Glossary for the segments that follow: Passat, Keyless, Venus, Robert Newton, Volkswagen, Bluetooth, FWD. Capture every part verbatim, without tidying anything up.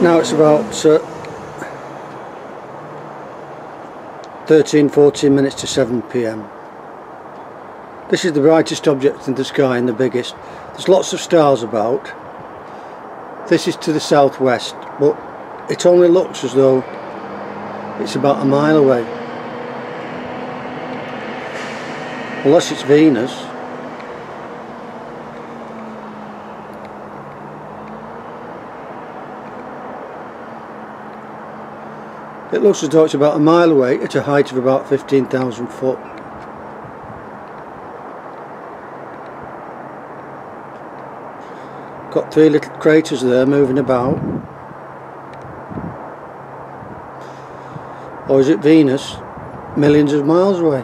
Now it's about uh, thirteen fourteen minutes to seven p m This is the brightest object in the sky and the biggest. There's lots of stars about. This is to the southwest, but it only looks as though it's about a mile away. Unless it's Venus. It looks as though it's about a mile away at a height of about fifteen thousand foot. Got three little craters there moving about. Or is it Venus? Millions of miles away.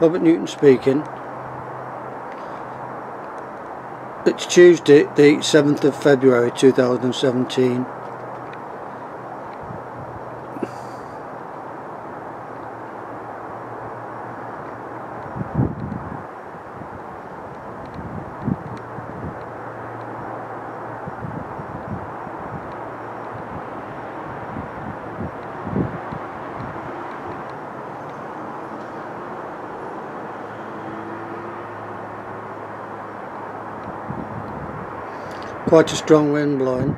Robert Newton speaking. It's Tuesday, the seventh of February two thousand seventeen. Quite a strong wind blowing.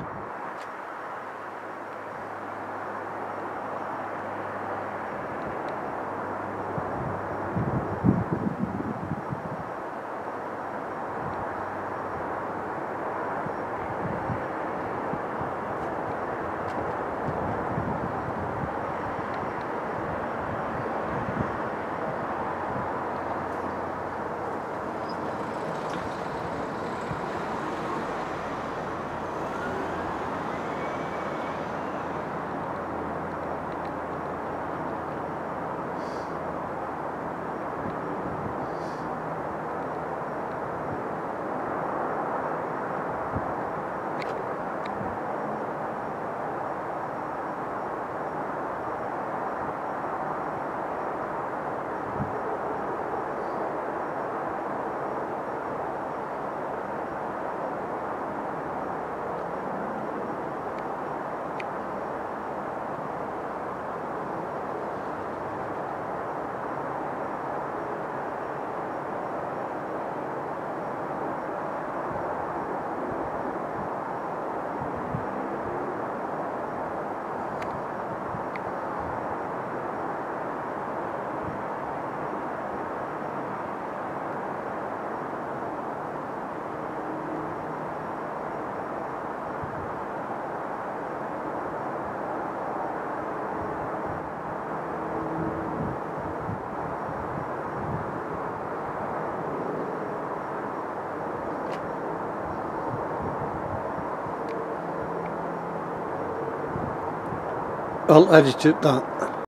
I'll edit that.